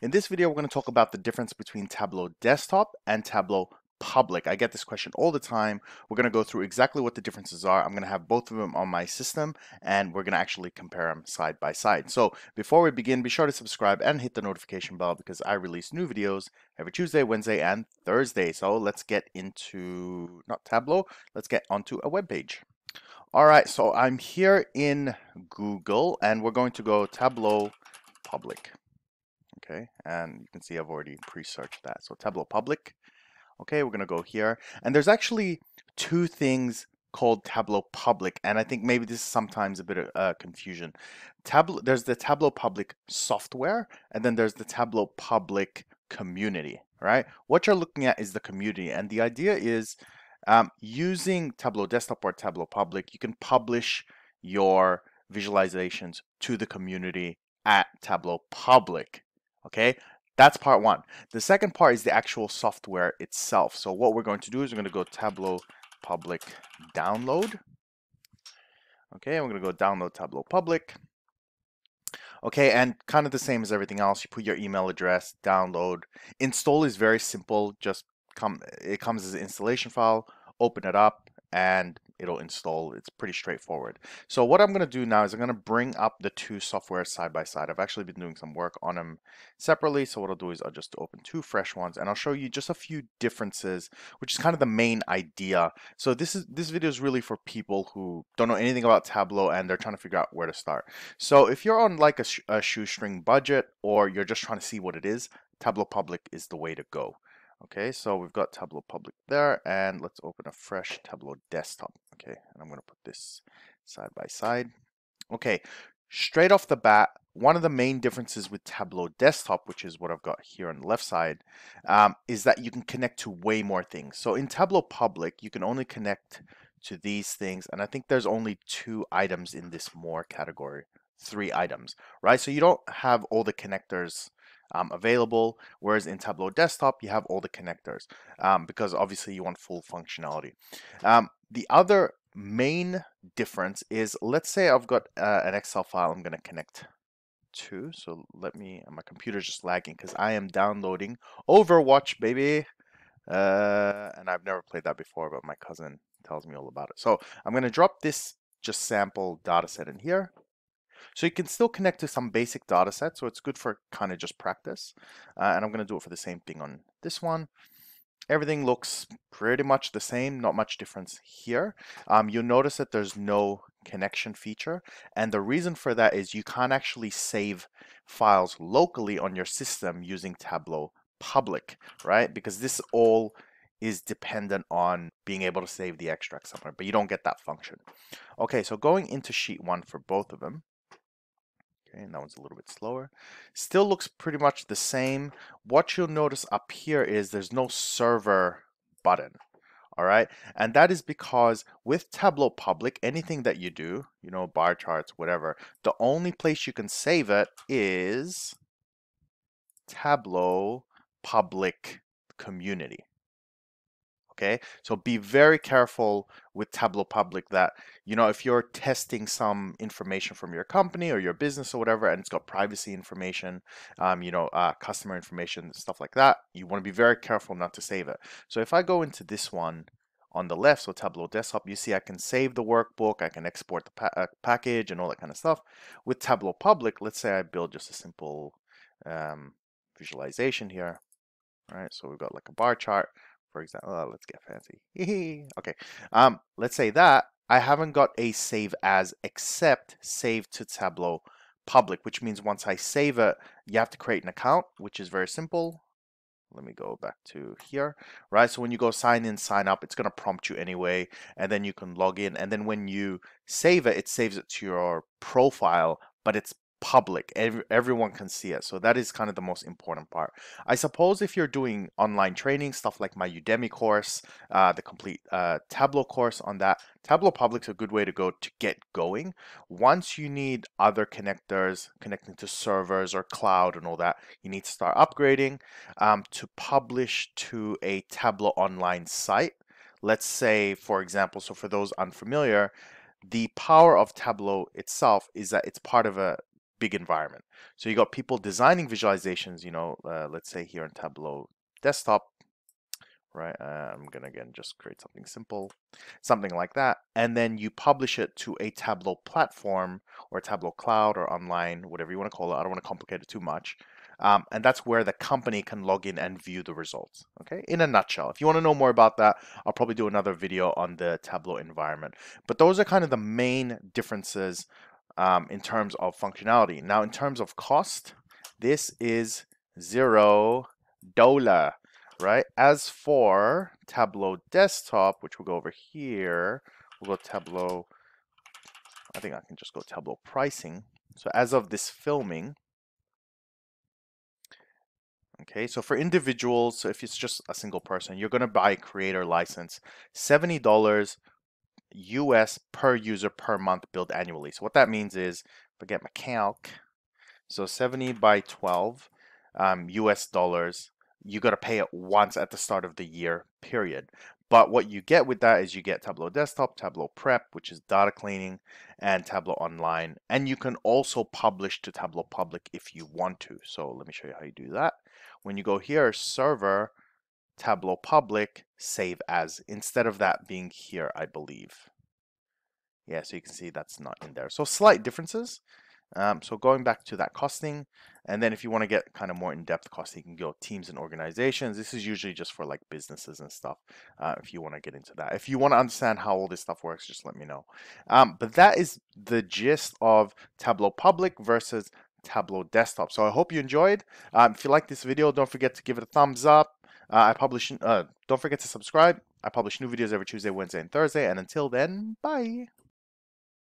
In this video, we're going to talk about the difference between Tableau Desktop and Tableau Public. I get this question all the time. We're going to go through exactly what the differences are. I'm going to have both of them on my system, and we're going to actually compare them side by side. So before we begin, be sure to subscribe and hit the notification bell because I release new videos every Tuesday, Wednesday, and Thursday. So let's get into, not Tableau, let's get onto a web page. All right, so I'm here in Google, and we're going to go Tableau Public. Okay, and you can see I've already pre-searched that. So Tableau Public. Okay, we're going to go here. And there's actually two things called Tableau Public. And I think maybe this is sometimes a bit of confusion. There's the Tableau Public software, and then there's the Tableau Public community, right? What you're looking at is the community. And the idea is using Tableau Desktop or Tableau Public, you can publish your visualizations to the community at Tableau Public. Okay, that's part one. The second part is the actual software itself. So what we're going to do is we're going to go Tableau Public Download. Okay, we're going to go Download Tableau Public. Okay, and kind of the same as everything else. You put your email address, download. Install is very simple. Just it comes as an installation file. Open it up and it'll install. It's pretty straightforward. So what I'm going to do now is I'm going to bring up the two software side by side. I've actually been doing some work on them separately. So what I'll do is I'll just open two fresh ones and I'll show you just a few differences, which is kind of the main idea. So this video is really for people who don't know anything about Tableau and they're trying to figure out where to start. So if you're on like a shoestring budget or you're just trying to see what it is, Tableau Public is the way to go. Okay, so we've got Tableau Public there, and let's open a fresh Tableau Desktop. Okay, and I'm going to put this side by side. Okay, straight off the bat, one of the main differences with Tableau Desktop, which is what I've got here on the left side, is that you can connect to way more things. So in Tableau Public, you can only connect to these things, and I think there's only two items in this more category, three items, right? So you don't have all the connectors available, whereas in Tableau Desktop you have all the connectors because obviously you want full functionality. The other main difference is, let's say I've got an Excel file I'm going to connect to. So let me, my computer's just lagging because I am downloading Overwatch, baby, and I've never played that before, but my cousin tells me all about it. So I'm going to drop this just sample data set in here. So you can still connect to some basic data sets, so it's good for kind of just practice. And I'm going to do it for the same thing on this one. Everything looks pretty much the same, not much difference here. You'll notice that there's no connection feature. And the reason for that is you can't actually save files locally on your system using Tableau Public, right? Because this all is dependent on being able to save the extract somewhere, but you don't get that function. Okay, so going into sheet one for both of them. Okay, and that one's a little bit slower. Still looks pretty much the same. What you'll notice up here is there's no server button. All right, and that is because with Tableau Public, anything that you do, you know, bar charts, whatever, the only place you can save it is Tableau Public Community. Okay, so be very careful with Tableau Public that, you know, if you're testing some information from your company or your business or whatever, and it's got privacy information, you know, customer information, stuff like that, you want to be very careful not to save it. So if I go into this one on the left, so Tableau Desktop, you see I can save the workbook, I can export the package and all that kind of stuff. With Tableau Public, let's say I build just a simple visualization here. All right, so we've got like a bar chart. For example, oh, let's get fancy. Okay, let's say that I haven't got a save as except save to Tableau Public, which means once I save it, you have to create an account, which is very simple. Let me go back to here, right? So when you go sign in, sign up, it's going to prompt you anyway, and then you can log in. And then when you save it, it saves it to your profile, but it's public. Everyone can see it. So that is kind of the most important part. I suppose if you're doing online training, stuff like my Udemy course, the complete Tableau course on that, Tableau Public's a good way to go to get going. Once you need other connectors, connecting to servers or cloud and all that, you need to start upgrading to publish to a Tableau online site. Let's say, for example, so for those unfamiliar, the power of Tableau itself is that it's part of a big environment. So you got people designing visualizations, you know, let's say here in Tableau Desktop, right? I'm going to again just create something simple, something like that. And then you publish it to a Tableau platform or Tableau cloud or online, whatever you want to call it. I don't want to complicate it too much. And that's where the company can log in and view the results. Okay, in a nutshell. If you want to know more about that, I'll probably do another video on the Tableau environment. But those are kind of the main differences in terms of functionality. Now, in terms of cost, this is $0, right? As for Tableau Desktop, which we'll go over here, we'll go Tableau. I think I can just go Tableau pricing. So as of this filming. Okay, so for individuals, so if it's just a single person, you're going to buy a creator license, $70 US per user per month billed annually. So what that means is, forget my calc, so 70 by 12 US dollars, you got to pay it once at the start of the year, period. But what you get with that is you get Tableau Desktop, Tableau Prep, which is data cleaning, and Tableau Online. And you can also publish to Tableau Public if you want to. So let me show you how you do that. When you go here, Server, Tableau Public, Save As, instead of that being here, I believe. Yeah, so you can see that's not in there. So slight differences. So going back to that costing, and then if you want to get kind of more in-depth costing, you can go teams and organizations. This is usually just for like businesses and stuff. If you want to get into that, if you want to understand how all this stuff works, just let me know. But that is the gist of Tableau Public versus Tableau Desktop. So I hope you enjoyed. If you like this video, don't forget to give it a thumbs up. Don't forget to subscribe. I publish new videos every Tuesday, Wednesday, and Thursday. And until then, bye.